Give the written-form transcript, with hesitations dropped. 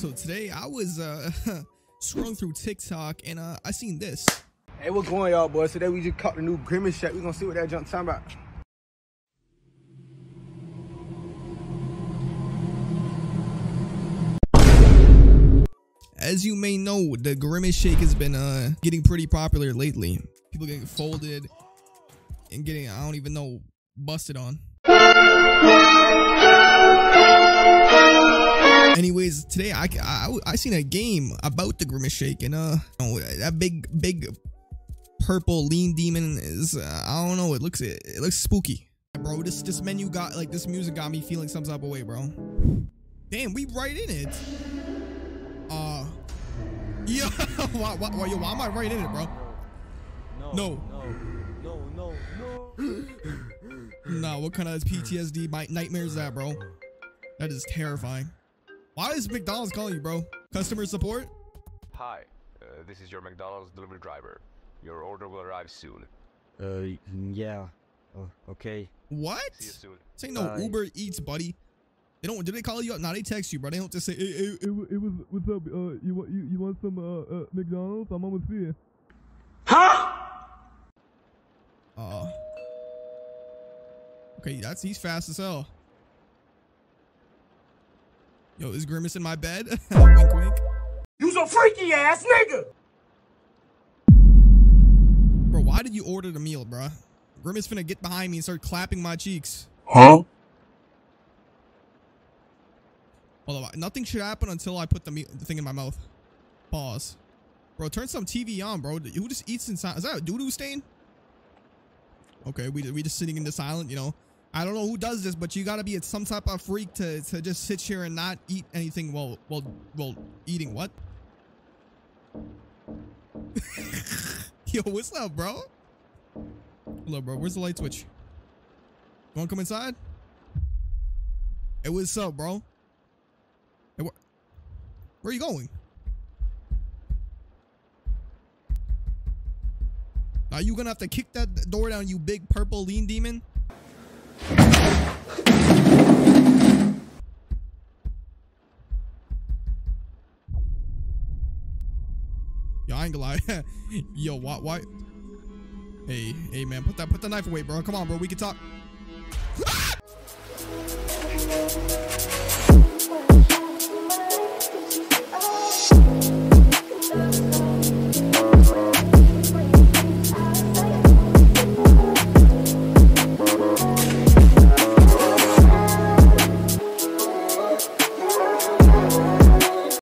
So today I was scrolling through TikTok and I seen this. Hey, what's going on, y'all boys? Today we just caught the new Grimace shot. We're gonna see what that junk time about. As you may know, the Grimace shake has been getting pretty popular lately. People getting folded and getting, I don't even know, busted on. Anyways, today I seen a game about the Grimace shake, and that big purple lean demon is I don't know, it looks spooky. Bro, this menu got like this music got me feeling some type of way, bro. Damn, we right in it. Yeah, why am I right in it, bro? No. Nah, what kind of PTSD nightmare is that, bro? That is terrifying. Why is McDonald's calling you, bro? Customer support? Hi, this is your McDonald's delivery driver. Your order will arrive soon. Yeah. Okay. What? See you soon. This ain't no Uber Eats, buddy. They don't. Do they call you up? Nah, they text you, bro. They don't just say, it was, what's up? You want some McDonald's? I'm almost here. Huh? Okay, he's fast as hell. Yo, is Grimace in my bed? Wink, wink. You's a freaky ass nigga. Bro, why did you order the meal, bro? Grimace finna get behind me and start clapping my cheeks. Huh? Hold on, nothing should happen until I put the thing in my mouth. Pause. Bro, turn some TV on, bro. Who just eats inside? Is that a doo-doo stain? Okay, we just sitting in the silent, you know. I don't know who does this, but you gotta be some type of freak to just sit here and not eat anything while eating what? Yo, what's up, bro? Hello, bro. Where's the light switch? You wanna come inside? Hey, what's up, bro? Hey, where are you going? Are you gonna have to kick that door down, you big purple lean demon? Yo, I ain't gonna lie. Yo, why? Hey, man, put the knife away, bro. Come on, bro. We can talk.